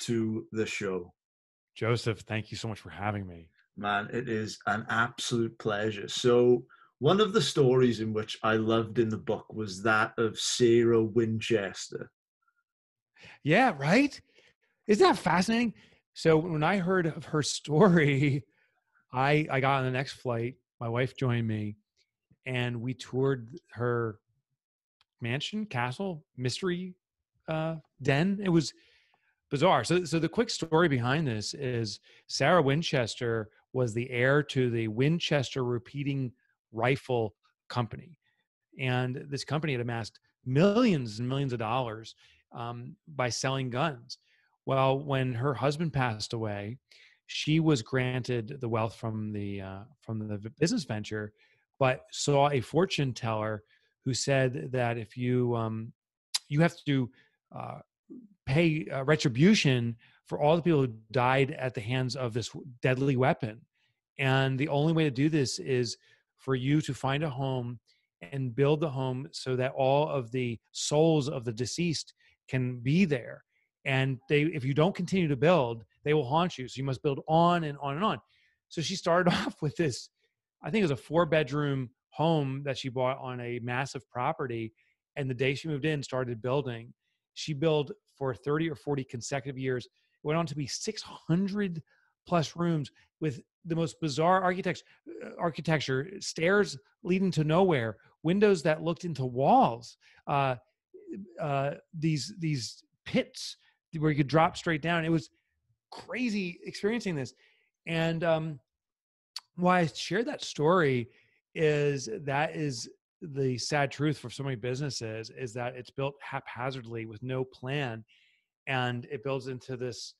to the show. Joseph, thank you so much for having me. Man, it is an absolute pleasure. So one of the stories in which I loved in the book was that of Sarah Winchester. Yeah, right? Isn't that fascinating? So when I heard of her story, I got on the next flight. My wife joined me, and we toured her mansion, castle, mystery den. It was bizarre. So the quick story behind this is Sarah Winchester was the heir to the Winchester Repeating Rifle Company. And this company had amassed millions and millions of dollars by selling guns. Well, when her husband passed away, she was granted the wealth from the business venture, but saw a fortune teller who said that if you you have to pay retribution for all the people who died at the hands of this deadly weapon, and the only way to do this is for you to find a home and build the home so that all of the souls of the deceased can be there. And they, if you don't continue to build, they will haunt you. So you must build on and on and on. So she started off with this, I think it was a 4-bedroom home that she bought on a massive property. And the day she moved in, started building. She built for 30 or 40 consecutive years. It went on to be 600 plus rooms with the most bizarre architecture, stairs leading to nowhere, windows that looked into walls, these pits where you could drop straight down. It was crazy experiencing this. And why I shared that story is that is the sad truth for so many businesses, is that it's built haphazardly with no plan. And it builds into this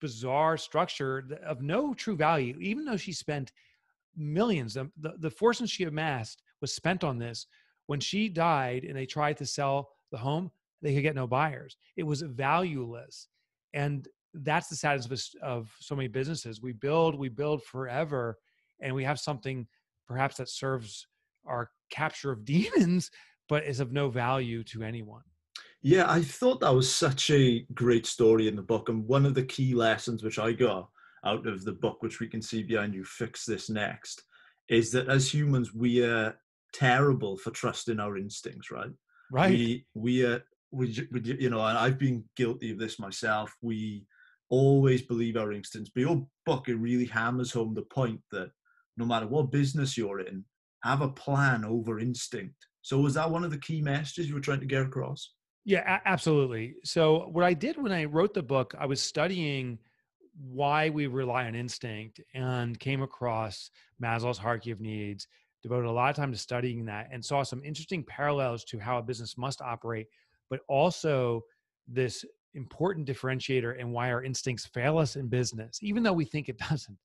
bizarre structure of no true value. Even though she spent millions, the fortune she amassed was spent on this. When she died and they tried to sell the home, they could get no buyers. It was valueless. And that's the sadness of so many businesses. We build forever, and we have something perhaps that serves our capture of demons, but is of no value to anyone. Yeah, I thought that was such a great story in the book. And one of the key lessons which I got out of the book, which we can see behind you, Fix This Next, is that as humans, we are terrible for trusting our instincts, right? Right. We you know, and I've been guilty of this myself. We always believe our instincts. But your book, it really hammers home the point that no matter what business you're in, have a plan over instinct. So was that one of the key messages you were trying to get across? Yeah, absolutely. So what I did when I wrote the book, I was studying why we rely on instinct, and came across Maslow's hierarchy of needs, devoted a lot of time to studying that, and saw some interesting parallels to how a business must operate, but also this important differentiator in why our instincts fail us in business, even though we think it doesn't.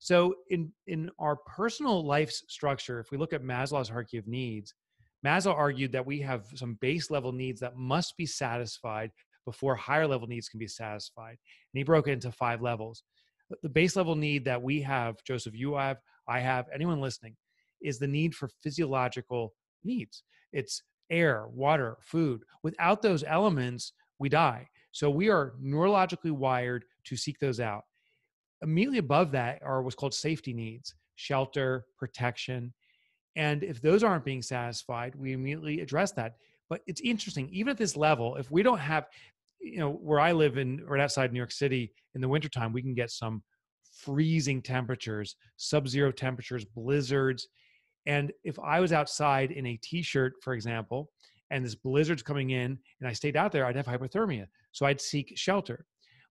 So in our personal life's structure, if we look at Maslow's hierarchy of needs, Maslow argued that we have some base level needs that must be satisfied before higher level needs can be satisfied. And he broke it into 5 levels. The base level need that we have, Joseph, you have, I have, anyone listening, is the need for physiological needs. It's air, water, food. Without those elements, we die. So we are neurologically wired to seek those out. Immediately above that are what's called safety needs, shelter, protection. And if those aren't being satisfied, we immediately address that. But it's interesting, even at this level, if we don't have, you know, where I live in, right outside New York City, in the wintertime, we can get some freezing temperatures, sub-zero temperatures, blizzards. And if I was outside in a t-shirt, for example, and this blizzard's coming in and I stayed out there, I'd have hypothermia. So I'd seek shelter.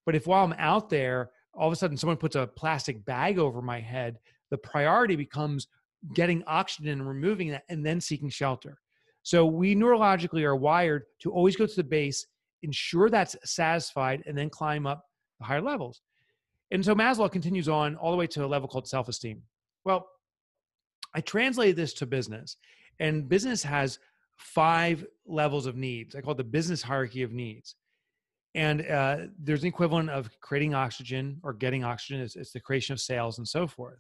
But if while I'm out there, all of a sudden someone puts a plastic bag over my head, the priority becomes getting oxygen and removing that and then seeking shelter. So we neurologically are wired to always go to the base, ensure that's satisfied, and then climb up the higher levels. And so Maslow continues on all the way to a level called self-esteem. Well, I translated this to business, and business has 5 levels of needs. I call it the business hierarchy of needs. And there's an equivalent of creating oxygen or getting oxygen. It's the creation of sales and so forth.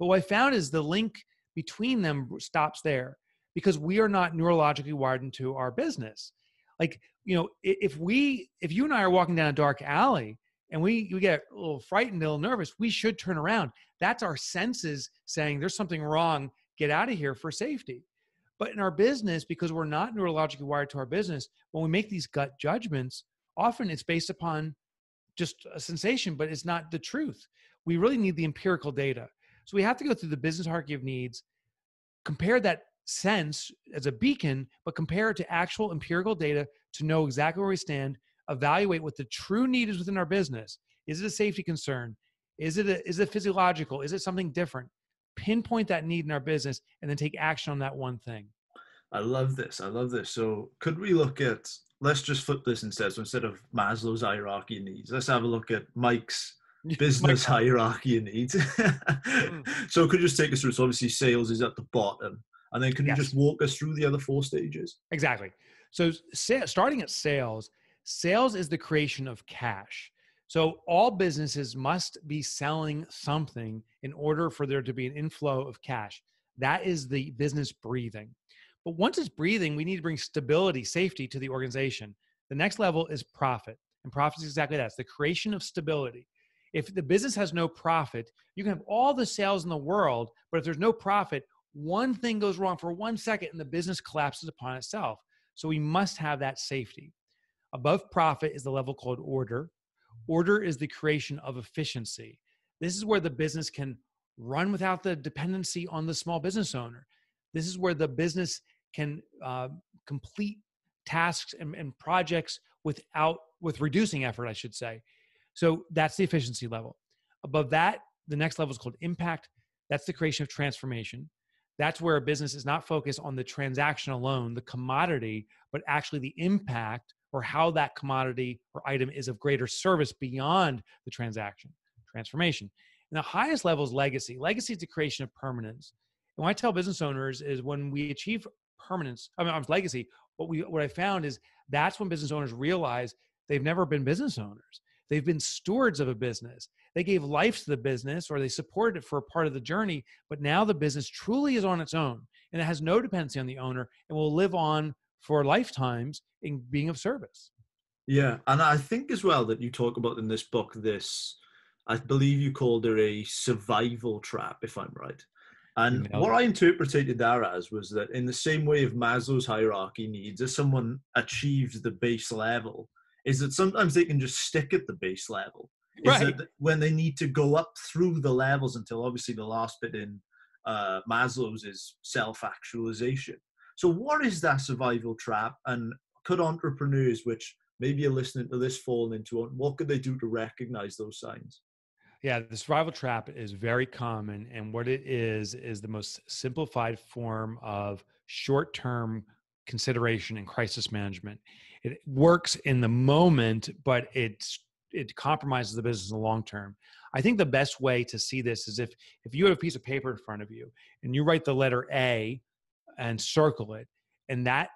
But what I found is the link between them stops there, because we are not neurologically wired into our business. Like you know, if you and I are walking down a dark alley and we get a little frightened, a little nervous, we should turn around. That's our senses saying there's something wrong, get out of here for safety. But in our business, because we're not neurologically wired to our business, when we make these gut judgments, often it's based upon just a sensation, but it's not the truth. We really need the empirical data. So we have to go through the business hierarchy of needs, compare that sense as a beacon, but compare it to actual empirical data to know exactly where we stand, evaluate what the true need is within our business. Is it a safety concern? Is it physiological? Is it something different? Pinpoint that need in our business and then take action on that one thing. I love this. I love this. So could we look at, let's just flip this instead. So instead of Maslow's hierarchy of needs, let's have a look at Mike's business hierarchy of needs. So could you just take us through, so obviously sales is at the bottom, and then can you just walk us through the other four stages? Exactly. So starting at sales, sales is the creation of cash. So all businesses must be selling something in order for there to be an inflow of cash. That is the business breathing. But once it's breathing, we need to bring stability, safety to the organization. The next level is profit. And profit is exactly that. It's the creation of stability. If the business has no profit, you can have all the sales in the world, but if there's no profit, one thing goes wrong for 1 second and the business collapses upon itself. So we must have that safety. Above profit is the level called order. Order is the creation of efficiency. This is where the business can run without the dependency on the small business owner. This is where the business can complete tasks and projects with reducing effort, I should say. So that's the efficiency level. Above that, the next level is called impact. That's the creation of transformation. That's where a business is not focused on the transaction alone, the commodity, but actually the impact or how that commodity or item is of greater service beyond the transaction, transformation. And the highest level is legacy. Legacy is the creation of permanence. And what I tell business owners is when we achieve permanence, legacy, what I found is that's when business owners realize they've never been business owners. They've been stewards of a business. They gave life to the business or they supported it for a part of the journey, but now the business truly is on its own and it has no dependency on the owner and will live on for lifetimes in being of service. Yeah. And I think as well that you talk about in this book, I believe you called it a survival trap, if I'm right. And what I interpreted that as was that in the same way of Maslow's hierarchy needs, if someone achieves the base level, is that sometimes they can just stick at the base level. Right. When they need to go up through the levels until obviously the last bit in Maslow's is self-actualization. So what is that survival trap? And could entrepreneurs, which maybe are listening to this, fall into it? What could they do to recognize those signs? Yeah, the survival trap is very common. And what it is the most simplified form of short-term consideration and crisis management. It works in the moment, but it compromises the business in the long term. I think the best way to see this is if you have a piece of paper in front of you and you write the letter A and circle it, and that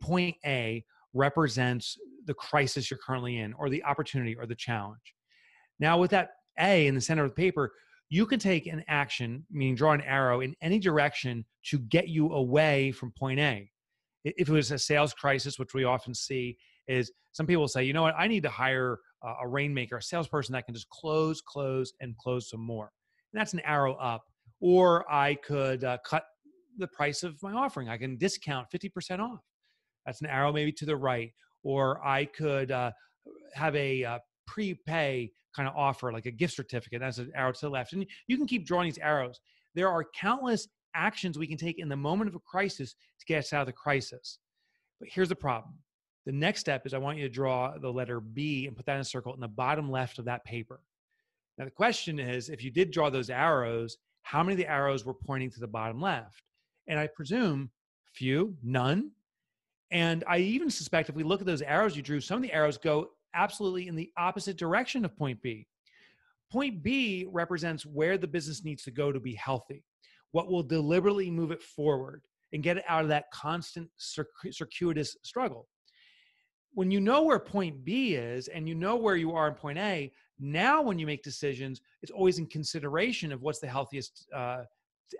point A represents the crisis you're currently in or the opportunity or the challenge. Now with that A in the center of the paper, you can take an action, meaning draw an arrow in any direction to get you away from point A. If it was a sales crisis, which we often see, is some people say, you know what, I need to hire a rainmaker, a salesperson that can just close some more. And that's an arrow up. Or I could cut the price of my offering. I can discount 50% off. That's an arrow maybe to the right. Or I could have a prepay kind of offer, like a gift certificate. That's an arrow to the left. And you can keep drawing these arrows. There are countless actions we can take in the moment of a crisis to get us out of the crisis. But here's the problem. The next step is I want you to draw the letter B and put that in a circle in the bottom left of that paper. Now the question is, if you did draw those arrows, how many of the arrows were pointing to the bottom left? And I presume few, none. And I even suspect if we look at those arrows you drew, some of the arrows go absolutely in the opposite direction of point B. Point B represents where the business needs to go to be healthy. What will deliberately move it forward and get it out of that constant circuitous struggle. When you know where point B is and you know where you are in point A, now when you make decisions, it's always in consideration of what's the healthiest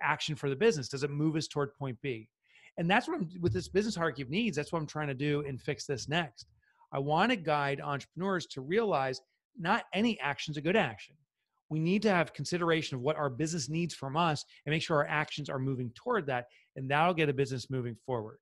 action for the business. Does it move us toward point B? And that's what I'm, with this business hierarchy of needs, that's what I'm trying to do and fix this next. I want to guide entrepreneurs to realize not any action is a good action. We need to have consideration of what our business needs from us and make sure our actions are moving toward that, and that'll get a business moving forward.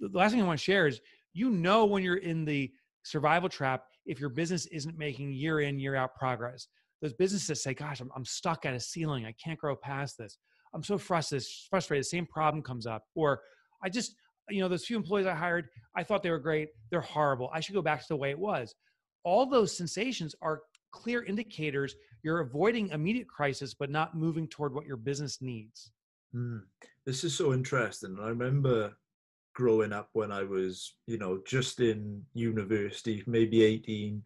The last thing I want to share is, you know, when you're in the survival trap, if your business isn't making year in, year out progress. Those businesses that say, gosh, I'm stuck at a ceiling. I can't grow past this. I'm so frustrated. The same problem comes up. Or I just, you know, those few employees I hired, I thought they were great. They're horrible. I should go back to the way it was. All those sensations are clear indicators you're avoiding immediate crisis, but not moving toward what your business needs. Mm. This is so interesting. I remember growing up when I was, you know, just in university, maybe 18,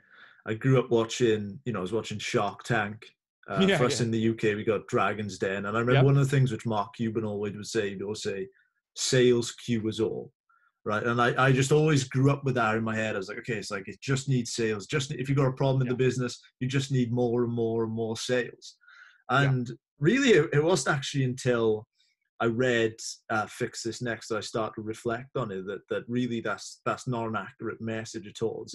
I grew up watching, you know, I was watching Shark Tank. For us in the UK, we got Dragon's Den. And I remember one of the things which Mark Cuban always would say, he'd always say, sales cures all, right? And I just always grew up with that in my head. I was like, okay, it's like, it just needs sales. Just if you've got a problem in the business, you just need more and more and more sales. And really, it wasn't actually until I read Fix This Next that I started to reflect on it, that really that's not an accurate message at all.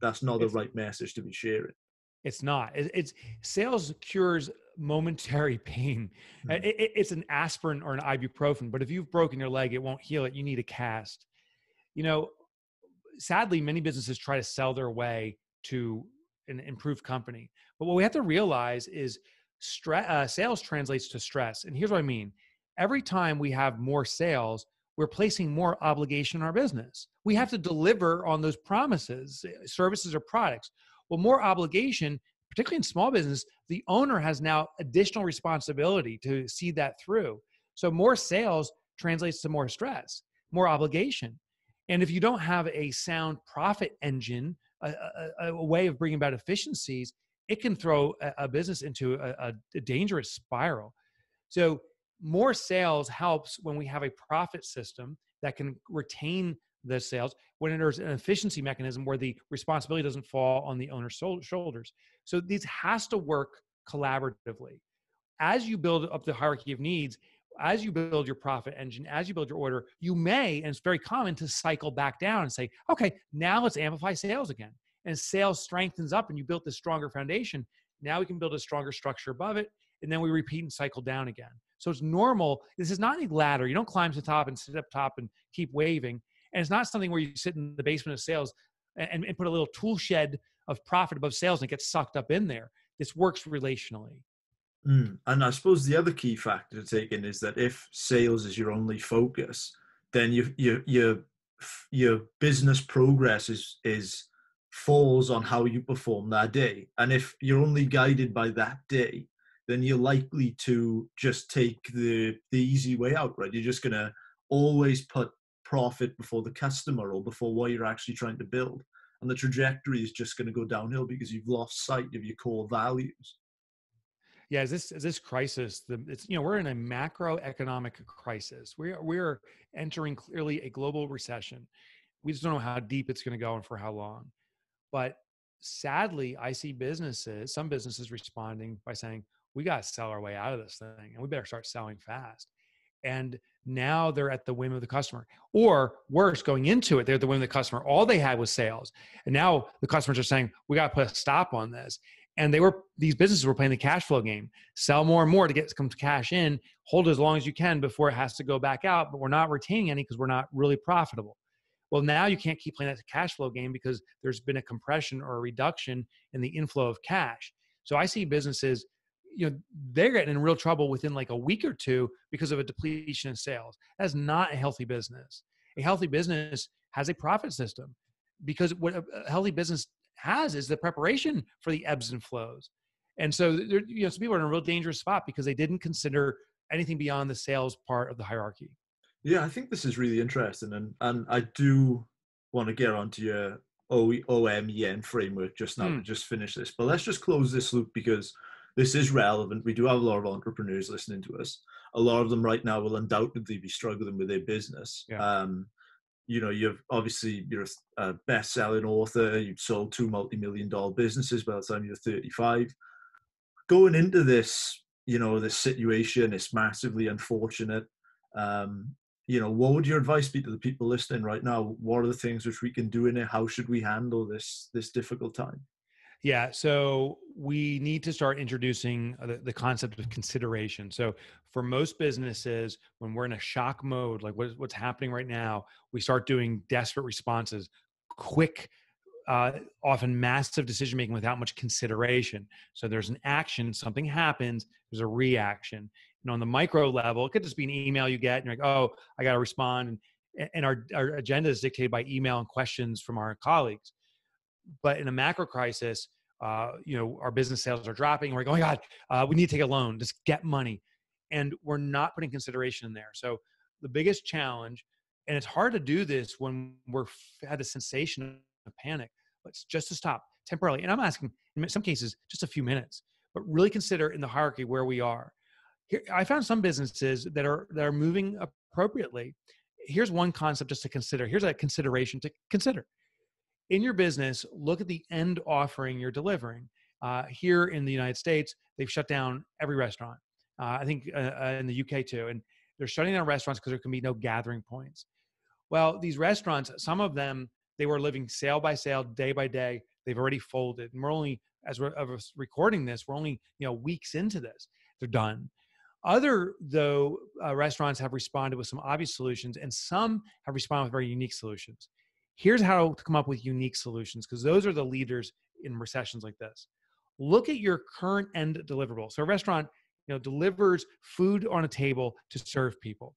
That's not the right message to be sharing. It's not. It's sales cures momentary pain. Mm. It's an aspirin or an ibuprofen, but if you've broken your leg, it won't heal it. You need a cast. You know, sadly, many businesses try to sell their way to an improved company. But what we have to realize is sales translates to stress. And here's what I mean. Every time we have more sales, we're placing more obligation on our business. We have to deliver on those promises, services or products. Well, more obligation, particularly in small business, the owner has now additional responsibility to see that through. So more sales translates to more stress, more obligation. And if you don't have a sound profit engine, a way of bringing about efficiencies, it can throw a business into a dangerous spiral. So more sales helps when we have a profit system that can retain the sales, when there's an efficiency mechanism where the responsibility doesn't fall on the owner's shoulders. So these has to work collaboratively. As you build up the hierarchy of needs, as you build your profit engine, as you build your order, you may, and it's very common to cycle back down and say, okay, now let's amplify sales again. And sales strengthens up and you built this stronger foundation. Now we can build a stronger structure above it. And then we repeat and cycle down again. So it's normal. This is not a ladder. You don't climb to the top and sit up top and keep waving. And it's not something where you sit in the basement of sales and put a little tool shed of profit above sales and it gets sucked up in there. This works relationally. Mm. And I suppose the other key factor to take in is that if sales is your only focus, then your business progress falls on how you perform that day. And if you're only guided by that day, then you're likely to just take the easy way out, right? You're just going to always put profit before the customer or before what you're actually trying to build. And the trajectory is just going to go downhill because you've lost sight of your core values. Yeah, is this crisis, you know, we're in a macroeconomic crisis. We're entering clearly a global recession. We just don't know how deep it's going to go and for how long. But sadly, I see some businesses responding by saying, we got to sell our way out of this thing and we better start selling fast. And now they're at the whim of the customer, or worse, going into it, they're at the whim of the customer. All they had was sales. And now the customers are saying, we got to put a stop on this. And these businesses were playing the cash flow game, sell more and more to get some cash in, hold it as long as you can before it has to go back out, but we're not retaining any because we're not really profitable. Well, now you can't keep playing that cash flow game because there's been a compression or a reduction in the inflow of cash. So I see businesses, you know, they're getting in real trouble within like a week or two because of a depletion in sales. That's not a healthy business. A healthy business has a profit system, because what a healthy business has is the preparation for the ebbs and flows. And so, you know, some people are in a real dangerous spot because they didn't consider anything beyond the sales part of the hierarchy. Yeah, I think this is really interesting. And I do want to get onto your OMEN framework just now to just finish this. But let's just close this loop because this is relevant. We do have a lot of entrepreneurs listening to us. A lot of them right now will undoubtedly be struggling with their business. Yeah. You know, you're a best-selling author. You've sold 2 multi-million-dollar businesses by the time you're 35. Going into this, you know, this situation, it's massively unfortunate. you know, what would your advice be to the people listening right now? What are the things which we can do in it? How should we handle this difficult time? Yeah, so we need to start introducing the concept of consideration. So for most businesses, when we're in a shock mode, like what's happening right now, we start doing desperate responses, quick, often massive decision-making without much consideration. So there's an action, something happens, there's a reaction. And on the micro level, it could just be an email you get and you're like, oh, I got to respond. And our agenda is dictated by email and questions from our colleagues. But in a macro crisis, you know, our business sales are dropping. We're going, oh my God, we need to take a loan, just get money. And we're not putting consideration in there. So the biggest challenge, and it's hard to do this when we're had the sensation of panic, but it's just to stop temporarily. And I'm asking, in some cases, just a few minutes, but really consider in the hierarchy where we are. Here, I found some businesses that are moving appropriately. Here's one concept just to consider. Here's a consideration to consider. In your business, look at the end offering you're delivering. Here in the United States, they've shut down every restaurant. I think in the UK too. And they're shutting down restaurants because there can be no gathering points. Well, these restaurants, some of them, they were living sale by sale, day by day. They've already folded. And we're only, as we're recording this, we're only, you know, weeks into this. They're done. Other, though, restaurants have responded with some obvious solutions, and some have responded with very unique solutions. Here's how to come up with unique solutions, because those are the leaders in recessions like this. Look at your current end deliverable. So a restaurant, you know, delivers food on a table to serve people.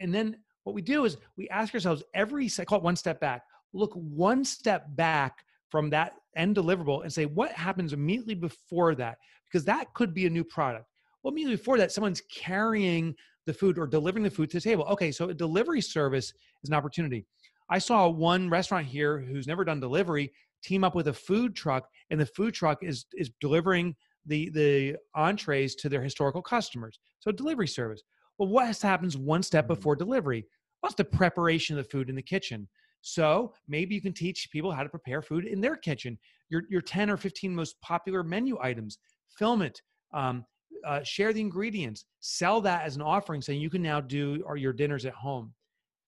And then what we do is we ask ourselves every, I call it one step back, look one step back from that end deliverable and say, what happens immediately before that? Because that could be a new product. Well, immediately before that, someone's carrying the food or delivering the food to the table. Okay, so a delivery service is an opportunity. I saw one restaurant here who's never done delivery team up with a food truck, and the food truck is delivering the entrees to their historical customers. So delivery service. Well, what happens one step before delivery? What's the preparation of the food in the kitchen? So maybe you can teach people how to prepare food in their kitchen. Your 10 or 15 most popular menu items, film it, share the ingredients, sell that as an offering so you can now do your dinners at home.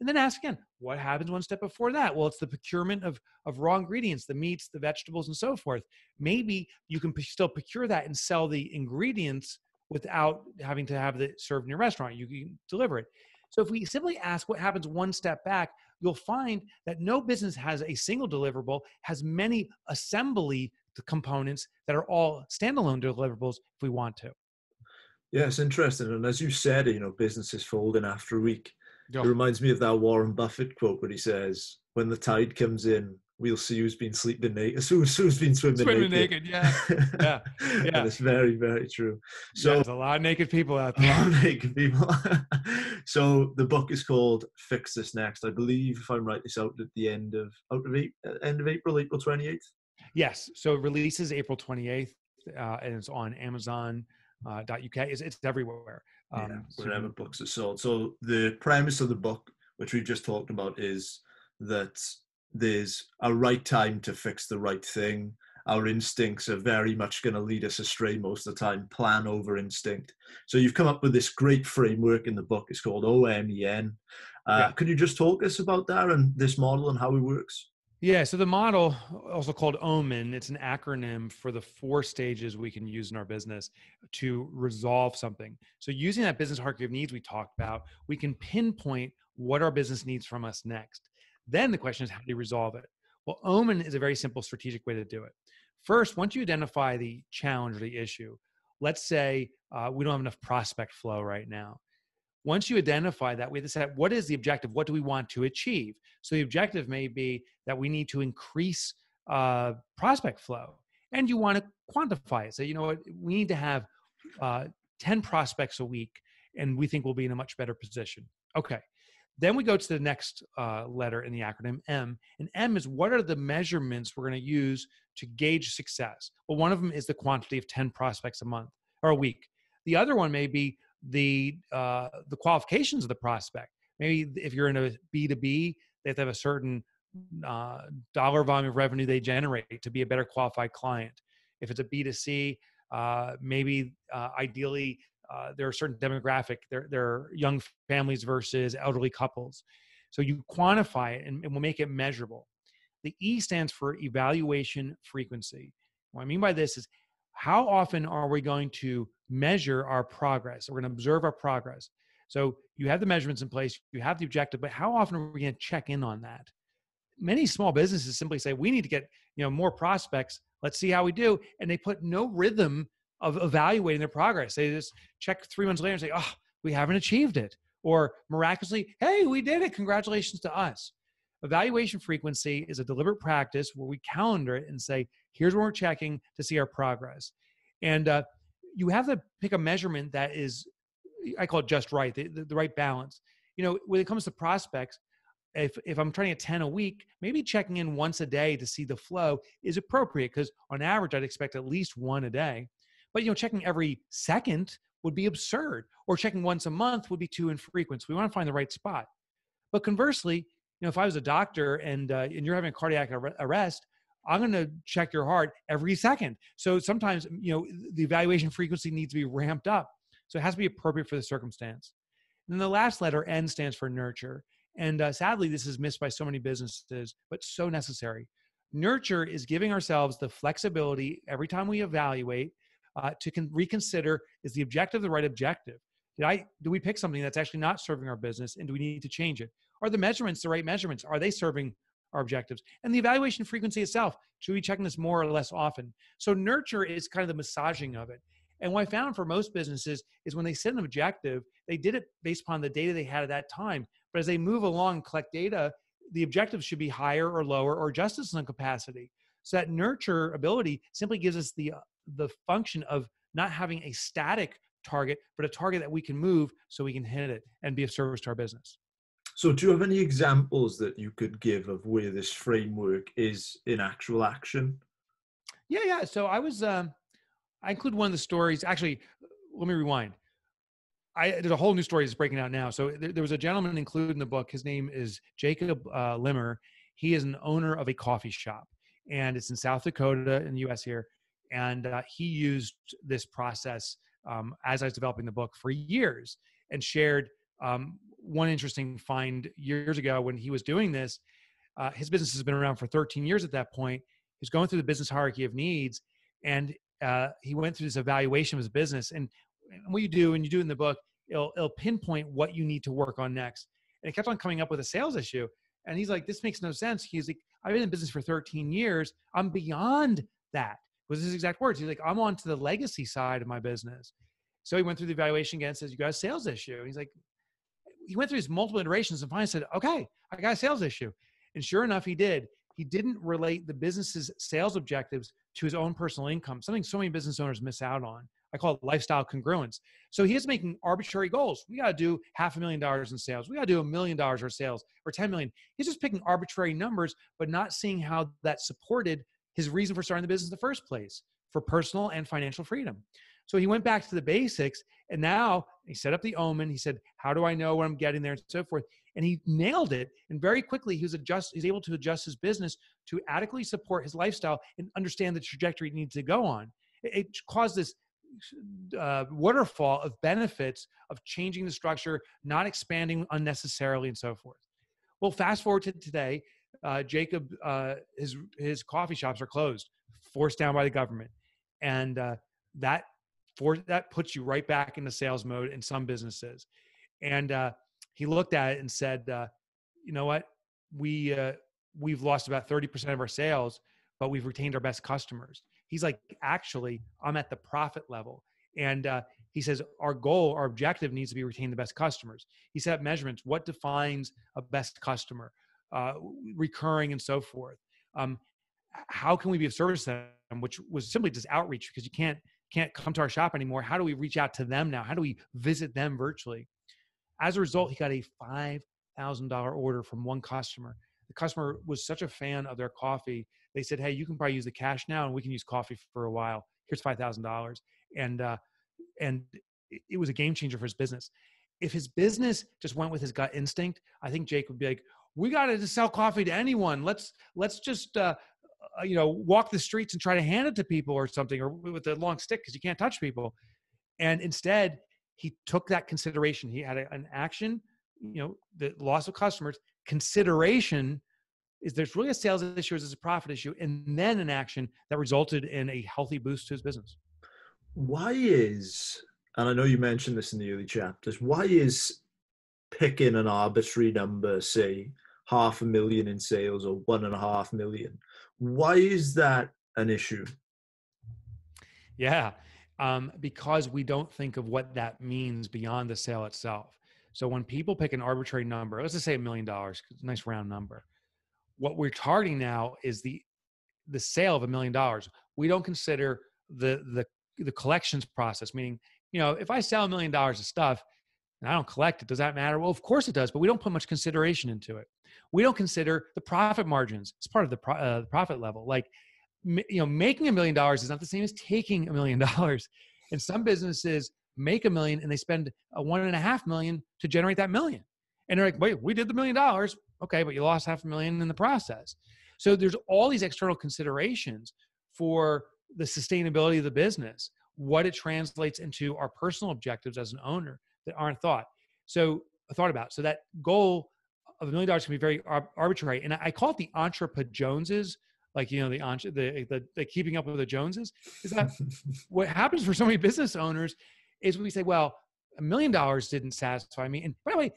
And then ask again, what happens one step before that? Well, it's the procurement of raw ingredients, the meats, the vegetables, and so forth. Maybe you can still procure that and sell the ingredients without having to have it served in your restaurant. You can deliver it. So if we simply ask what happens one step back, you'll find that no business has a single deliverable, has many assembly components that are all standalone deliverables if we want to. Yeah, it's interesting. And as you said, you know, businesses folding after a week. It reminds me of that Warren Buffett quote where he says, when the tide comes in, we'll see who's been sleeping naked, who's been swimming naked. Yeah. And it's very, very true. So yeah, there's a lot of naked people out there. A lot of naked people. So the book is called Fix This Next. I believe, if I'm right, it's out at the end of April 28th. Yes. So it releases April 28th, and it's on Amazon.uk. It's everywhere. Wherever books are sold. So the premise of the book, which we've just talked about, is that there's a right time to fix the right thing. Our instincts are very much going to lead us astray most of the time. Plan over instinct. So you've come up with this great framework in the book. It's called OMEN. Could you just talk us about that and this model and how it works? Yeah, so the model, also called OMEN, it's an acronym for the 4 stages we can use in our business to resolve something. So using that business hierarchy of needs we talked about, we can pinpoint what our business needs from us next. Then the question is, how do you resolve it? Well, OMEN is a very simple strategic way to do it. First, once you identify the challenge or the issue, let's say we don't have enough prospect flow right now. Once you identify that, we have to set up, what is the objective? What do we want to achieve? So the objective may be that we need to increase prospect flow, and you want to quantify it. So, you know what, we need to have 10 prospects a week, and we think we'll be in a much better position. Okay. Then we go to the next letter in the acronym, M. And M is, what are the measurements we're going to use to gauge success? Well, one of them is the quantity of 10 prospects a month or a week. The other one may be the qualifications of the prospect. Maybe if you're in a B2B, they have to have a certain dollar volume of revenue they generate to be a better qualified client. If it's a B2C, maybe ideally There are certain demographic, they're young families versus elderly couples. So you quantify it and we'll make it measurable. The E stands for evaluation frequency. What I mean by this is how often are we going to measure our progress? We're going to observe our progress. So you have the measurements in place, you have the objective, but how often are we going to check in on that? Many small businesses simply say, we need to get more prospects. Let's see how we do. And they put no rhythm of evaluating their progress. They just check 3 months later and say, oh, we haven't achieved it. Or miraculously, hey, we did it. Congratulations to us. Evaluation frequency is a deliberate practice where we calendar it and say, here's where we're checking to see our progress. And you have to pick a measurement that is, I call it just right, the right balance. When it comes to prospects, if I'm trying to get 10 a week, maybe checking in once a day to see the flow is appropriate, because on average, I'd expect at least one a day. But checking every second would be absurd, or checking once a month would be too infrequent. So we want to find the right spot. But conversely, if I was a doctor and you're having a cardiac arrest, I'm going to check your heart every second. So sometimes, the evaluation frequency needs to be ramped up. So it has to be appropriate for the circumstance. And then the last letter, N, stands for nurture. And sadly, this is missed by so many businesses, but so necessary. Nurture is giving ourselves the flexibility every time we evaluate to reconsider, is the objective the right objective? Do we pick something that's actually not serving our business, and do we need to change it? Are the measurements the right measurements? Are they serving our objectives? And the evaluation frequency itself, should we be checking this more or less often? So nurture is kind of the massaging of it. And what I found for most businesses is when they set an objective, they did it based upon the data they had at that time. But as they move along and collect data, the objectives should be higher or lower or adjusted in some capacity. So that nurture ability simply gives us the function of not having a static target, but a target that we can move so we can hit it and be of service to our business. So do you have any examples that you could give of where this framework is in actual action? Yeah. So I include one of the stories. Actually, let me rewind. There's a whole new story that's breaking out now. So there was a gentleman included in the book. His name is Jacob Limmer. He is an owner of a coffee shop, and it's in South Dakota in the U.S. here. And he used this process as I was developing the book for years, and shared one interesting find years ago when he was doing this. His business has been around for 13 years at that point. He's going through the business hierarchy of needs, and he went through this evaluation of his business. And what you do, and you do in the book, it'll pinpoint what you need to work on next. And it kept on coming up with a sales issue. And he's like, this makes no sense. He's like, I've been in business for 13 years. I'm beyond that, was his exact words. He's like, I'm on to the legacy side of my business. So he went through the evaluation again and says, you got a sales issue. And he's like, he went through his multiple iterations and finally said, okay, I got a sales issue. And sure enough, he did. He didn't relate the business's sales objectives to his own personal income, something so many business owners miss out on. I call it lifestyle congruence. So he is making arbitrary goals. We got to do $500,000 in sales. We got to do $1 million in sales, or 10 million. He's just picking arbitrary numbers, but not seeing how that supported his reason for starting the business in the first place, for personal and financial freedom. So he went back to the basics, and now he set up the OMEN. He said, how do I know when I'm getting there, and so forth. And he nailed it. And very quickly, he's able to adjust his business to adequately support his lifestyle and understand the trajectory he needs to go on. It caused this waterfall of benefits of changing the structure, not expanding unnecessarily, and so forth. Well, fast forward to today. Jacob, his coffee shops are closed, forced down by the government. And that puts you right back into sales mode in some businesses. And he looked at it and said, you know what, we've lost about 30% of our sales, but we've retained our best customers. He's like, actually, I'm at the profit level. And he says, our goal, our objective needs to be retain the best customers. He set up measurements. What defines a best customer? Recurring, and so forth. How can we be of service to them? Which was simply just outreach, because you can't come to our shop anymore. How do we reach out to them now? How do we visit them virtually? As a result, he got a $5,000 order from one customer. The customer was such a fan of their coffee. They said, hey, you can probably use the cash now, and we can use coffee for a while. Here's $5,000. And it was a game changer for his business. If his business just went with his gut instinct, I think Jake would be like, we got to just sell coffee to anyone. Let's just, walk the streets and try to hand it to people or something, or with a long stick, because you can't touch people. And instead, He took that consideration. He had an action, you know, the loss of customers. Consideration is there's really a sales issue, there's a profit issue, and then an action that resulted in a healthy boost to his business. Why is, and I know you mentioned this in the early chapters, why is picking an arbitrary number, say $500,000 in sales or $1.5 million, why is that an issue? Yeah, because we don't think of what that means beyond the sale itself. So when people pick an arbitrary number, let's just say $1 million, nice round number. What we're targeting now is the sale of $1 million. We don't consider the collections process, meaning, you know, if I sell $1 million of stuff and I don't collect it, does that matter? Well, of course it does, but we don't put much consideration into it. We don't consider the profit margins. It's part of the profit level. Like, you know, making $1 million is not the same as taking $1 million. And some businesses make $1 million and they spend $1.5 million to generate that $1 million. And they're like, wait, we did the $1 million. Okay, but you lost $500,000 in the process. So there's all these external considerations for the sustainability of the business, what it translates into our personal objectives as an owner that aren't thought about. So that goal of $1 million can be very arbitrary. And I call it the Entrepa Joneses, like, you know, the keeping up with the Joneses. Is that what happens for so many business owners is we say, well, $1 million didn't satisfy me. And by the way,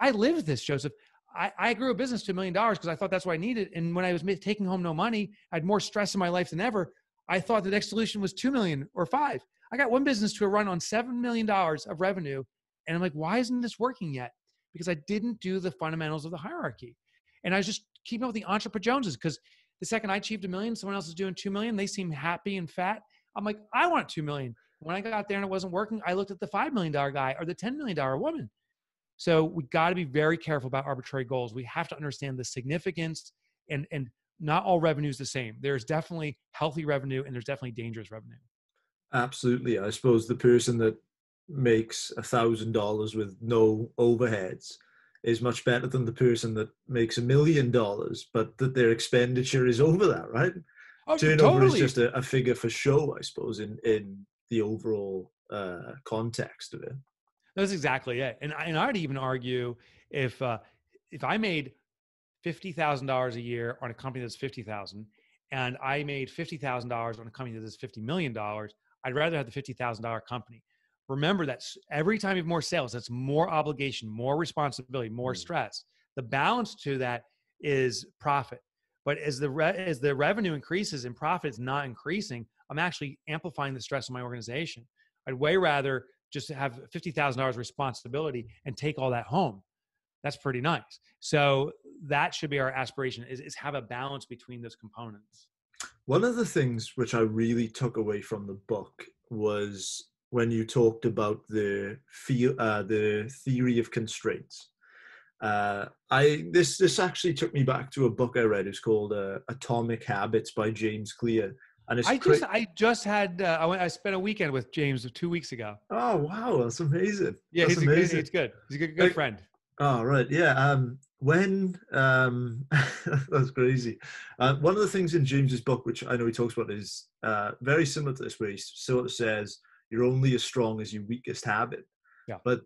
I lived this, Joseph. I grew a business to $1 million because I thought that's what I needed. And when I was taking home no money, I had more stress in my life than ever. I thought the next solution was 2 million or 5. I got one business to a run on $7 million of revenue. And I'm like, why isn't this working yet? Because I didn't do the fundamentals of the hierarchy. And I was just keeping up with the Entrepa Joneses, because the second I achieved $1 million, someone else is doing 2 million. They seem happy and fat. I'm like, I want 2 million. When I got there and it wasn't working, I looked at the $5 million guy or the $10 million woman. So we got to be very careful about arbitrary goals. We have to understand the significance, and not all revenue is the same. There's definitely healthy revenue and there's definitely dangerous revenue. Absolutely. I suppose the person that makes $1,000 with no overheads is much better than the person that makes $1 million, but that their expenditure is over that, right? Oh, turnover totally. Is just a figure for show, I suppose, in the overall context of it. That's exactly it. And I'd even argue if I made $50,000 a year on a company that's $50,000 and I made $50,000 on a company that's $50 million, I'd rather have the $50,000 company. Remember that every time you have more sales, that's more obligation, more responsibility, more stress. The balance to that is profit. But as the revenue increases and profit is not increasing, I'm actually amplifying the stress in my organization. I'd way rather just to have $50,000 responsibility and take all that home. That's pretty nice. So that should be our aspiration, is have a balance between those components. One of the things which I really took away from the book was when you talked about the theory of constraints. This actually took me back to a book I read. It's called Atomic Habits by James Clear. And it's I spent a weekend with James 2 weeks ago. Oh, wow. That's amazing. Yeah, that's amazing. He's good. He's a good friend. Oh, right. Yeah. That's crazy. One of the things in James's book, which I know he talks about, is very similar to this, where he sort of says, you're only as strong as your weakest habit. Yeah. But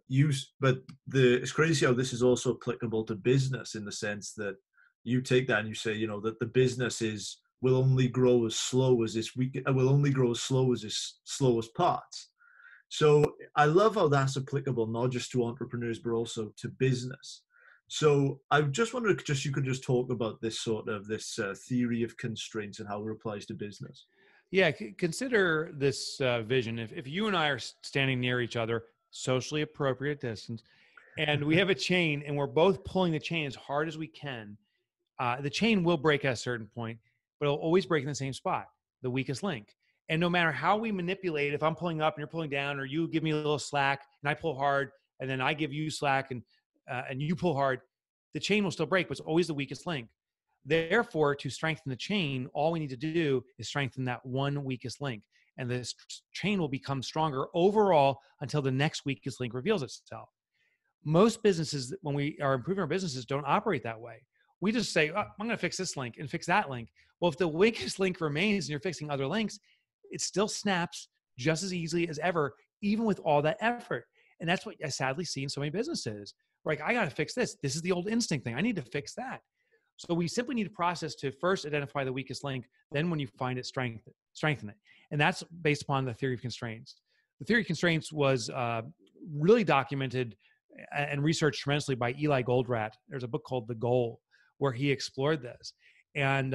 it's crazy how this is also applicable to business, in the sense that you take that and you say, you know, that the business will only grow as slow as its weak, will only grow as slow as its slowest parts. So I love how that's applicable, not just to entrepreneurs, but also to business. So I just wondered if you could just talk about this sort of this theory of constraints and how it applies to business. Yeah. Consider this vision. If you and I are standing near each other, socially appropriate distance, and we have a chain and we're both pulling the chain as hard as we can, the chain will break at a certain point, but it'll always break in the same spot, the weakest link. And no matter how we manipulate, if I'm pulling up and you're pulling down, or you give me a little slack and I pull hard, and then I give you slack and you pull hard, the chain will still break, but it's always the weakest link. Therefore, to strengthen the chain, all we need to do is strengthen that one weakest link. And this chain will become stronger overall until the next weakest link reveals itself. Most businesses, when we are improving our businesses, don't operate that way. We just say, oh, I'm going to fix this link and fix that link. Well, if the weakest link remains and you're fixing other links, it still snaps just as easily as ever, even with all that effort. And that's what I sadly see in so many businesses. Like, I got to fix this. This is the old instinct thing. I need to fix that. So we simply need a process to first identify the weakest link. Then when you find it, strengthen it. And that's based upon the theory of constraints. The theory of constraints was really documented and researched tremendously by Eli Goldratt. There's a book called The Goal where he explored this. And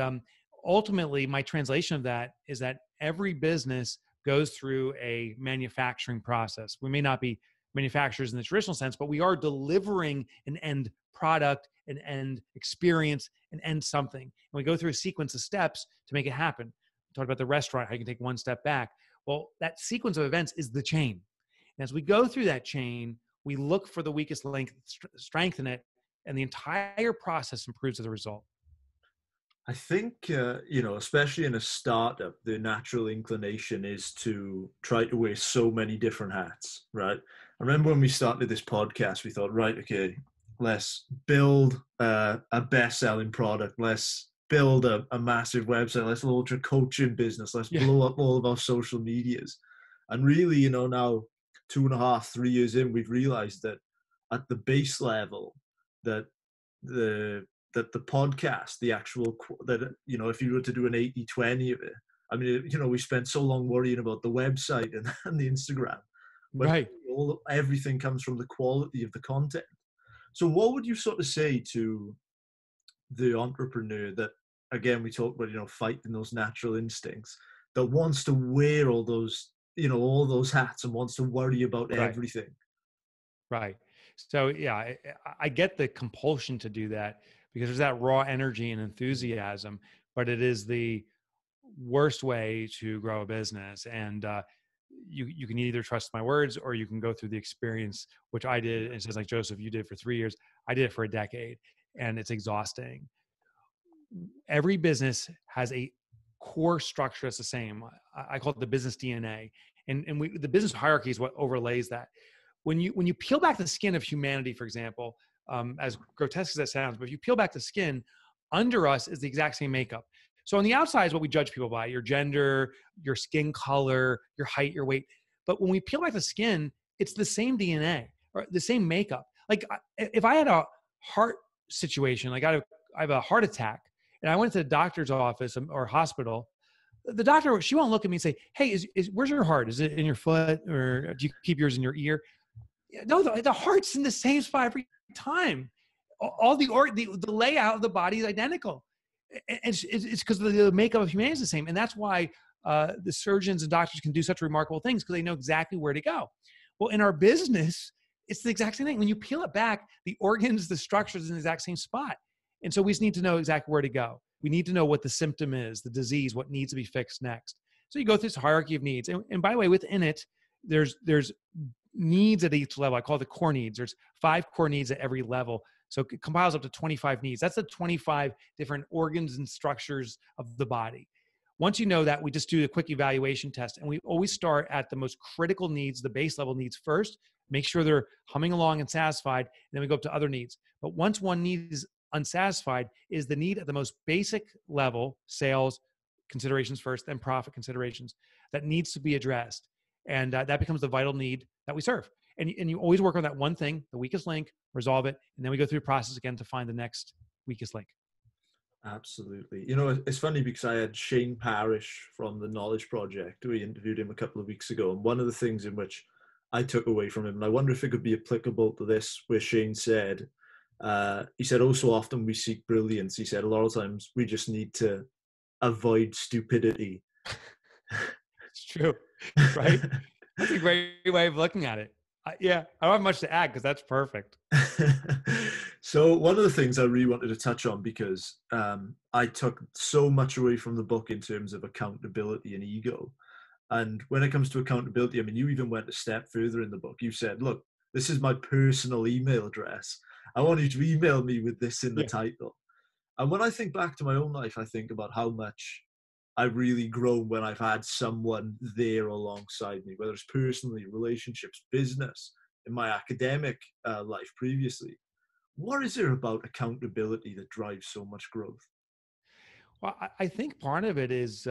ultimately, my translation of that is that every business goes through a manufacturing process. We may not be manufacturers in the traditional sense, but we are delivering an end product, an end experience, an end something. And we go through a sequence of steps to make it happen. We talked about the restaurant, how you can take one step back. Well, that sequence of events is the chain. And as we go through that chain, we look for the weakest link, strengthen it, and the entire process improves as a result. I think, you know, especially in a startup, the natural inclination is to try to wear so many different hats, right? I remember when we started this podcast, we thought, right, okay, let's build a best-selling product. Let's build a massive website. Let's launch a coaching business. Let's blow up all of our social medias. And really, you know, now 2.5, 3 years in, we've realized that at the base level, that the podcast, the actual, that, you know, if you were to do an 80-20 of it, I mean, you know, we spent so long worrying about the website and the Instagram. But right. Everything comes from the quality of the content. So what would you sort of say to the entrepreneur that, again, we talked about, you know, fighting those natural instincts, that wants to wear all those, you know, all those hats and wants to worry about everything? Right. So, yeah, I get the compulsion to do that because there's that raw energy and enthusiasm, but it is the worst way to grow a business. And you can either trust my words or you can go through the experience, which I did. And it says, like, Joseph, you did for 3 years. I did it for a decade, and it's exhausting. Every business has a core structure that's the same. I call it the business DNA. And the business hierarchy is what overlays that. When you peel back the skin of humanity, for example, as grotesque as that sounds, but if you peel back the skin, under us is the exact same makeup. So on the outside is what we judge people by: your gender, your skin color, your height, your weight. But when we peel back the skin, it's the same DNA or the same makeup. Like, if I had a heart situation, like I have a heart attack and I went to the doctor's office or hospital, the doctor, she won't look at me and say, hey, where's your heart? Is it in your foot, or do you keep yours in your ear? No, the heart's in the same spot every time. All the layout of the body is identical. It's because the makeup of humanity is the same. And that's why the surgeons and doctors can do such remarkable things, because they know exactly where to go. Well, in our business, it's the exact same thing. When you peel it back, the organs, the structures in the exact same spot. And so we just need to know exactly where to go. We need to know what the symptom is, the disease, what needs to be fixed next. So you go through this hierarchy of needs. And by the way, within it, there's needs at each level. I call it the core needs. There's 5 core needs at every level. So it compiles up to 25 needs. That's the 25 different organs and structures of the body. Once you know that, we just do a quick evaluation test. And we always start at the most critical needs, the base level needs first, make sure they're humming along and satisfied. And then we go up to other needs. But once one need is unsatisfied, is the need at the most basic level, sales considerations first, then profit considerations, that needs to be addressed. And that becomes the vital need that we serve. And you always work on that one thing, the weakest link, resolve it. And then we go through the process again to find the next weakest link. Absolutely. You know, it's funny because I had Shane Parrish from the Knowledge Project. We interviewed him a couple of weeks ago. And one of the things in which I took away from him, and I wonder if it could be applicable to this, where Shane said, he said, oh, so often we seek brilliance. He said, a lot of times we just need to avoid stupidity. It's true, right? That's a great way of looking at it. Yeah, I don't have much to add because that's perfect. So one of the things I really wanted to touch on, because I took so much away from the book in terms of accountability and ego. And when it comes to accountability, I mean, you even went a step further in the book. You said, look, this is my personal email address. I want you to email me with this in the title. And when I think back to my own life, I think about how much I've really grown when I've had someone there alongside me, whether it's personally, relationships, business, in my academic life previously. What is there about accountability that drives so much growth? Well, I think part of it is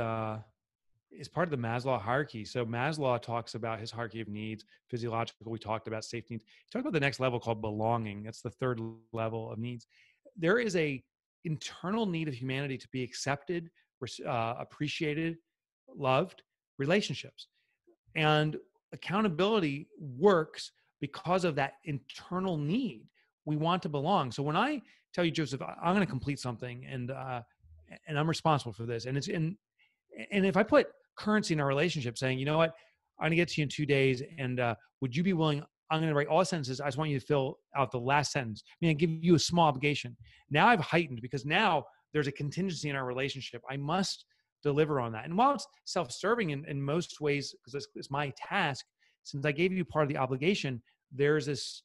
is part of the Maslow hierarchy. So Maslow talks about his hierarchy of needs, physiological. We talked about safety needs. He talked about the next level called belonging. That's the third level of needs. There is a internal need of humanity to be accepted, appreciated, loved, relationships. And accountability works because of that internal need. We want to belong. So when I tell you, Joseph, I'm going to complete something and I'm responsible for this. And if I put currency in our relationship saying, you know what, I'm going to get to you in 2 days. And would you be willing? I'm going to write all sentences. I just want you to fill out the last sentence. I mean, I give you a small obligation. Now I've heightened because now there's a contingency in our relationship. I must deliver on that. And while it's self-serving in most ways, because it's my task, since I gave you part of the obligation, there's this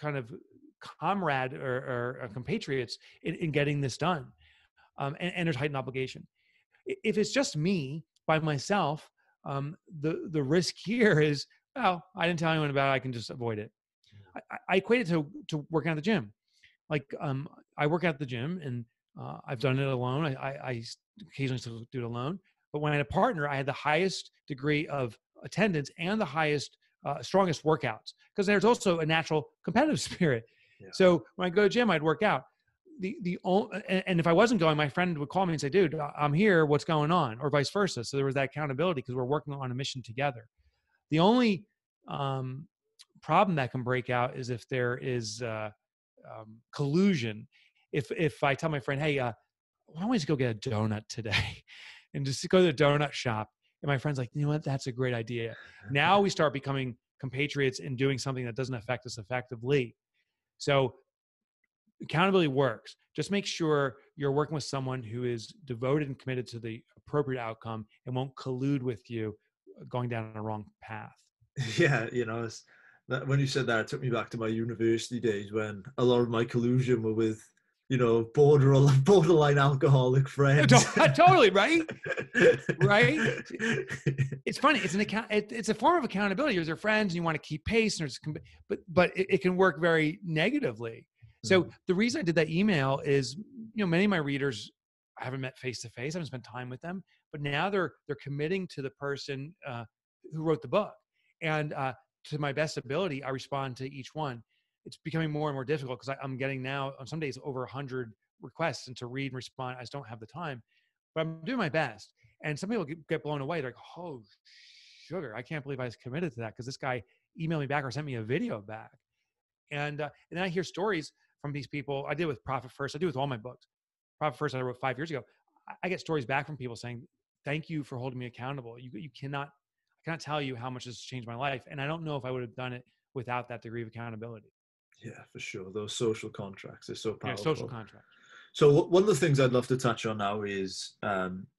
kind of comrade or compatriots in getting this done. And there's heightened obligation. If it's just me by myself, the risk here is, well, I didn't tell anyone about it. I can just avoid it. I equate it to working out at the gym. Like I work out at the gym and I've done it alone. I occasionally still do it alone. But when I had a partner, I had the highest degree of attendance and the strongest workouts, because there's also a natural competitive spirit. Yeah. So when I go to the gym, I'd work out. And if I wasn't going, my friend would call me and say, dude, I'm here, what's going on? Or vice versa. So there was that accountability because we're working on a mission together. The only problem that can break out is if there is collusion. If I tell my friend, hey, why don't we just go get a donut today and just go to the donut shop? And my friend's like, you know what, that's a great idea. Now we start becoming compatriots and doing something that doesn't affect us effectively. So accountability works. Just make sure you're working with someone who is devoted and committed to the appropriate outcome and won't collude with you going down a wrong path. Yeah, you know, when you said that, it took me back to my university days when a lot of my collusion were with, you know, borderline alcoholic friends. Totally, right? Right? It's funny. It's a form of accountability. You're friends and you want to keep pace, and but it can work very negatively. So the reason I did that email is, you know, many of my readers I haven't met face to face. I haven't spent time with them, but now they're committing to the person who wrote the book. And to my best ability, I respond to each one. It's becoming more and more difficult because I'm getting now on some days over 100 requests, and to read and respond, I just don't have the time. But I'm doing my best. And some people get blown away. They're like, "Oh, sugar! I can't believe I was committed to that because this guy emailed me back or sent me a video back." And then I hear stories from these people. I did with Profit First. I do with all my books. Profit First I wrote 5 years ago. I get stories back from people saying, "Thank you for holding me accountable. I cannot tell you how much this has changed my life, and I don't know if I would have done it without that degree of accountability." Yeah, for sure. Those social contracts are so powerful. Yeah, social contracts. So one of the things I'd love to touch on now is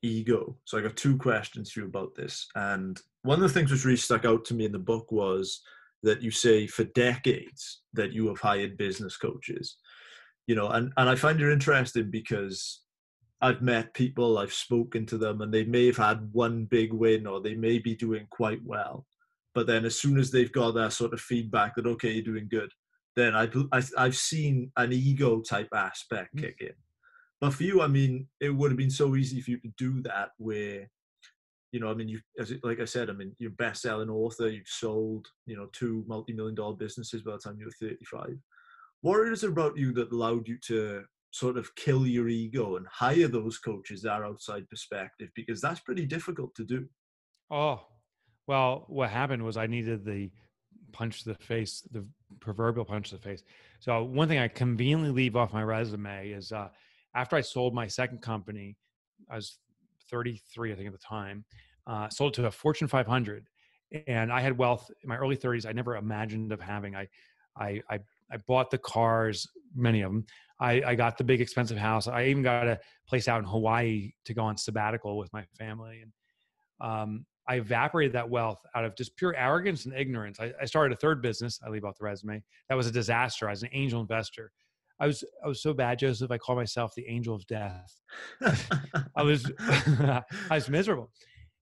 ego. So I got two questions to you about this, and one of the things which really stuck out to me in the book was that you say for decades that you have hired business coaches, you know, and I find it interesting because I've met people, I've spoken to them, and they may have had one big win or they may be doing quite well. But then as soon as they've got that sort of feedback that, okay, you're doing good, then I've seen an ego type aspect kick in. But for you, I mean, it would have been so easy for you to do that where, you know, I mean, like I said, I mean, you're a best-selling author. You've sold, you know, 2 multi-million-dollar businesses by the time you were 35. What is it about you that allowed you to sort of kill your ego and hire those coaches that are outside perspective? Because that's pretty difficult to do. Oh, well, what happened was I needed the punch to the face, the proverbial punch to the face. So one thing I conveniently leave off my resume is after I sold my second company, I was 33, I think at the time, sold to a Fortune 500. And I had wealth in my early 30s I never imagined of having. I bought the cars, many of them. I got the big expensive house. I even got a place out in Hawaii to go on sabbatical with my family. And I evaporated that wealth out of just pure arrogance and ignorance. I started a third business. I leave out the resume. That was a disaster. I was an angel investor. I was so bad, Joseph. I call myself the angel of death. I was miserable,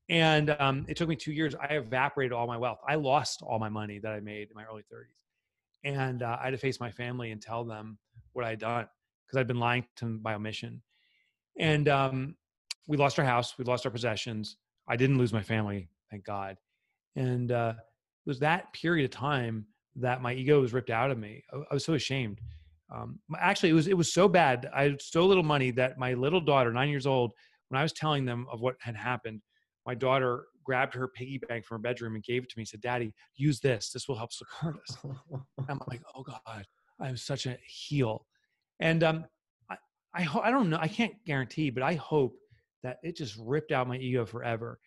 and it took me 2 years. I evaporated all my wealth. I lost all my money that I made in my early 30s, and I had to face my family and tell them what I had done because I'd been lying to them by omission. And we lost our house, we lost our possessions. I didn't lose my family, thank God. And it was that period of time that my ego was ripped out of me. I was so ashamed. Actually, it was so bad. I had so little money that my little daughter, 9 years old, when I was telling them of what had happened, my daughter grabbed her piggy bank from her bedroom and gave it to me and said, "Daddy, use this. This will help support us." I'm like, oh God, I'm such a heel. And I don't know, I can't guarantee, but I hope that it just ripped out my ego forever.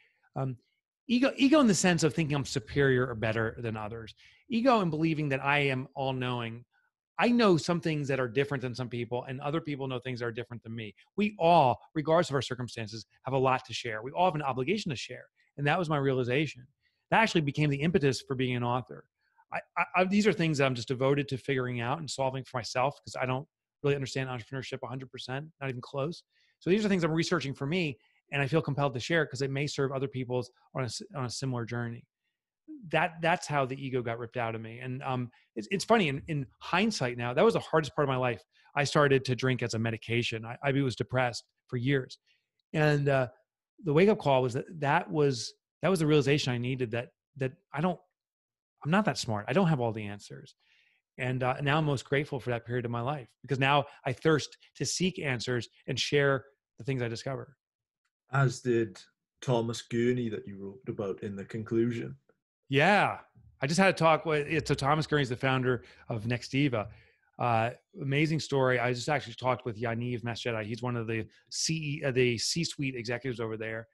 Ego in the sense of thinking I'm superior or better than others. Ego in believing that I am all-knowing. I know some things that are different than some people, and other people know things that are different than me. We all, regardless of our circumstances, have a lot to share. We all have an obligation to share. And that was my realization. That actually became the impetus for being an author. These are things that I'm just devoted to figuring out and solving for myself, because I don't really understand entrepreneurship 100%, not even close. So these are things I'm researching for me, and I feel compelled to share because it may serve other people's on a similar journey. That's how the ego got ripped out of me. And it's funny, in hindsight now, that was the hardest part of my life. I started to drink as a medication. I was depressed for years. And the wake-up call was that was the realization I needed, that I'm not that smart. I don't have all the answers. And now I'm most grateful for that period of my life, because now I thirst to seek answers and share the things I discover. As did Thomas Gurney that you wrote about in the conclusion. Yeah. I just had a talk with, so Thomas Gurney is the founder of Nextiva. Amazing story. I just actually talked with Yaniv Meshedai. He's one of the C-suite executives over there,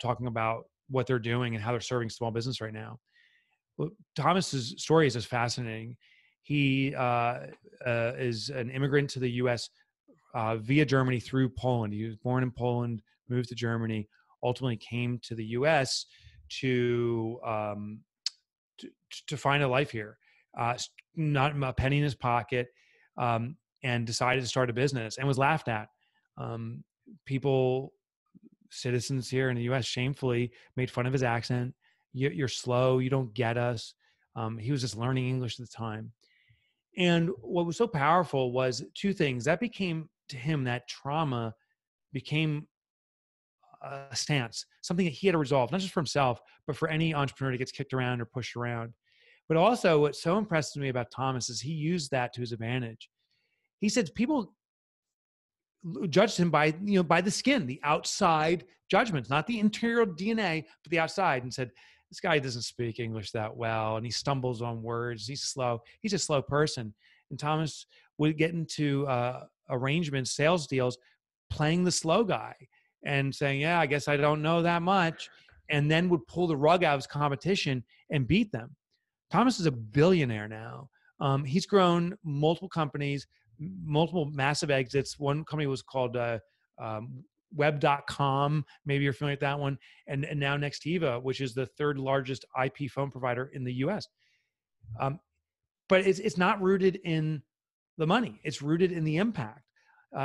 talking about what they're doing and how they're serving small business right now. Well, Thomas's story is just fascinating. He is an immigrant to the U.S. Via Germany through Poland. He was born in Poland, moved to Germany, ultimately came to the U.S., to find a life here, not a penny in his pocket, and decided to start a business and was laughed at. People, citizens here in the U.S. shamefully made fun of his accent. You're slow. You don't get us. He was just learning English at the time. And what was so powerful was two things. That became to him, that trauma became a stance, something that he had to resolve, not just for himself, but for any entrepreneur that gets kicked around or pushed around. But also, what so impressed me about Thomas is he used that to his advantage. He said people judged him by, by the skin, the outside judgments, not the interior DNA, but the outside, and said, this guy doesn't speak English that well, and he stumbles on words. He's slow. He's a slow person. And Thomas would get into arrangements, sales deals, playing the slow guy, and saying, yeah, I guess I don't know that much, and then would pull the rug out of his competition and beat them. Thomas is a billionaire now. He's grown multiple companies, multiple massive exits. One company was called Web.com. Maybe you're familiar with that one. And now Nextiva, which is the third largest IP phone provider in the U.S. But it's not rooted in the money. It's rooted in the impact.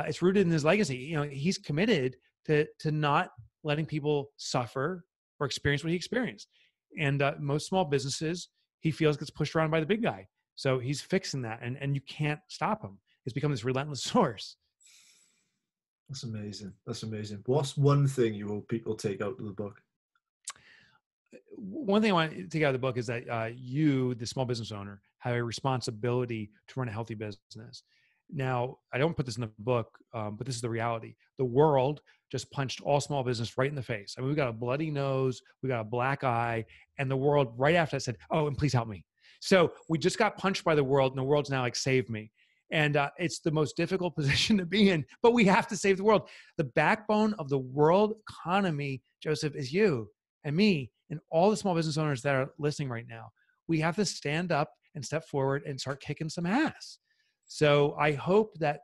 It's rooted in his legacy. He's committed to not letting people suffer or experience what he experienced. And most small businesses, he feels, gets pushed around by the big guy. So he's fixing that, and you can't stop him. It's become this relentless source. That's amazing. That's amazing. What's one thing you hope people take out of the book? One thing I want to take out of the book is that you, the small business owner, have a responsibility to run a healthy business. Now, I don't put this in the book, but this is the reality. The world just punched all small business right in the face. I mean, we got a bloody nose, we got a black eye, and the world right after that said, oh, and please help me. So we just got punched by the world, and the world's now like, save me. And it's the most difficult position to be in, but we have to save the world. The backbone of the world economy, Joseph, is you and me and all the small business owners that are listening right now. We have to stand up and step forward and start kicking some ass. So I hope that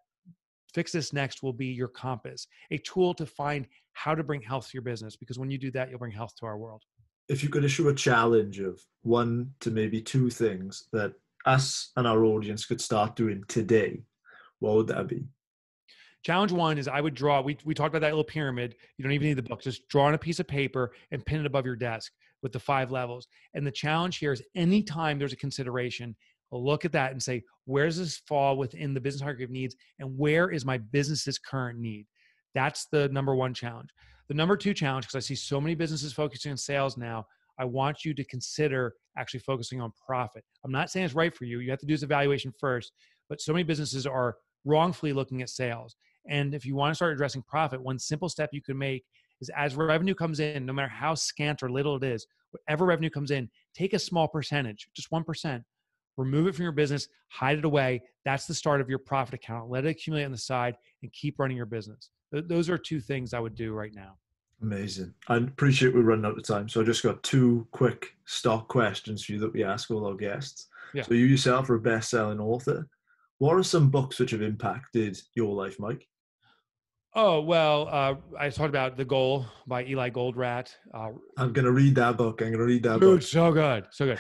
Fix This Next will be your compass, a tool to find how to bring health to your business, because when you do that, you'll bring health to our world. If you could issue a challenge of one to maybe two things that us and our audience could start doing today, what would that be? Challenge one is I would draw, we talked about that little pyramid. You don't even need the book. Just draw on a piece of paper and pin it above your desk with the 5 levels. And the challenge here is anytime there's a consideration, look at that and say, where does this fall within the business hierarchy of needs? And where is my business's current need? That's the number one challenge. The number two challenge, because I see so many businesses focusing on sales now, I want you to consider actually focusing on profit. I'm not saying it's right for you. You have to do this evaluation first, but so many businesses are wrongfully looking at sales. And if you want to start addressing profit, one simple step you can make is as revenue comes in, no matter how scant or little it is, whatever revenue comes in, take a small percentage, just 1%, remove it from your business, hide it away. That's the start of your profit account. Let it accumulate on the side and keep running your business. Those are two things I would do right now. Amazing. I appreciate we're running out of time. So I just got two quick stock questions for you that we ask all our guests. Yeah. So you yourself are a best-selling author. What are some books which have impacted your life, Mike? Oh, well, I talked about The Goal by Eli Goldratt. I'm going to read that book. Dude, so good. So good.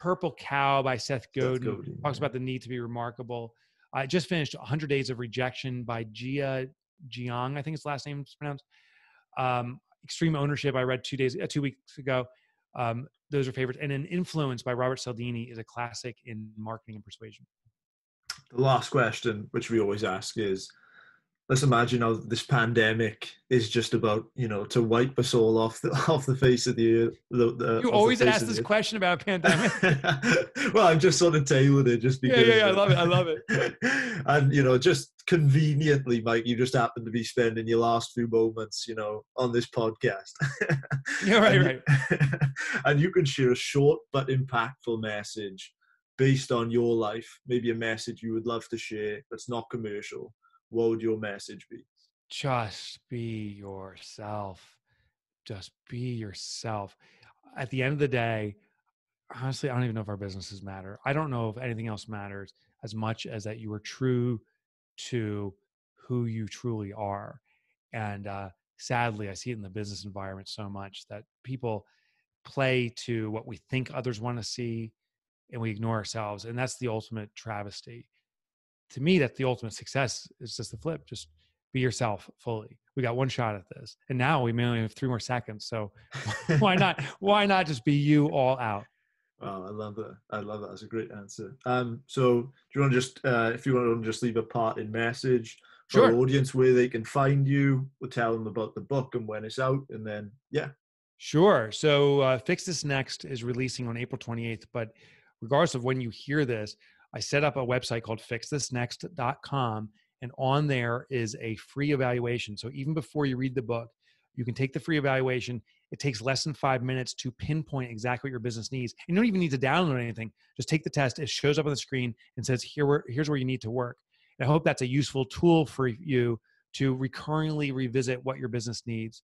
Purple Cow by Seth Godin. Talks about the need to be remarkable. I just finished 100 Days of Rejection by Gia Jiang. I think his last name is pronounced. Extreme Ownership, I read 2 weeks ago. Those are favorites. And then Influence by Robert Cialdini is a classic in marketing and persuasion. The last question, which we always ask is, let's imagine how this pandemic is just about, you know, to wipe us all off the face of the earth. You always ask this question about a pandemic. Well, I'm just sort of tailored it just because. Yeah, I love it. I love it. And, you know, just conveniently, Mike, you just happen to be spending your last few moments, you know, on this podcast. Yeah, right. And you can share a short but impactful message based on your life, maybe a message you would love to share that's not commercial. What would your message be? Just be yourself. Just be yourself. At the end of the day, honestly, I don't even know if our businesses matter. I don't know if anything else matters as much as that you are true to who you truly are. And sadly, I see it in the business environment so much that people play to what we think others want to see and we ignore ourselves. And that's the ultimate travesty. To me, that's the ultimate success. It's just the flip. Just be yourself fully. We got one shot at this. And now we may only have 3 more seconds. So why not? Why not just be you all out? Wow, I love that. I love that. That's a great answer. So do you want to just, if you want to just leave a parting message for our audience where they can find you, we'll tell them about the book and when it's out. And then, yeah. Sure. So Fix This Next is releasing on April 28th. But regardless of when you hear this, I set up a website called fixthisnext.com, and on there is a free evaluation. So even before you read the book, you can take the free evaluation. It takes less than 5 minutes to pinpoint exactly what your business needs. You don't even need to download anything. Just take the test. It shows up on the screen and says, here's where you need to work. And I hope that's a useful tool for you to recurringly revisit what your business needs.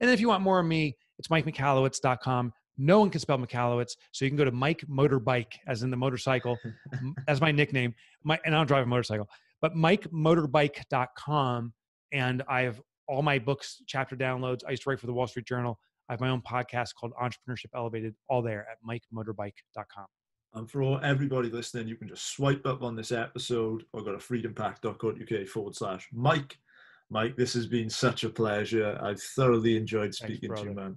And then if you want more of me, it's mikemichalowicz.com. No one can spell Michalowicz, so you can go to MikeMotorbike, as in the motorcycle. That's my nickname. And I don't drive a motorcycle. But MikeMotorbike.com, and I have all my books, chapter downloads. I used to write for the Wall Street Journal. I have my own podcast called Entrepreneurship Elevated, all there at MikeMotorbike.com. And for everybody listening, you can just swipe up on this episode or go to freedompack.co.uk/Mike. Mike, this has been such a pleasure. I've thoroughly enjoyed speaking to you, man.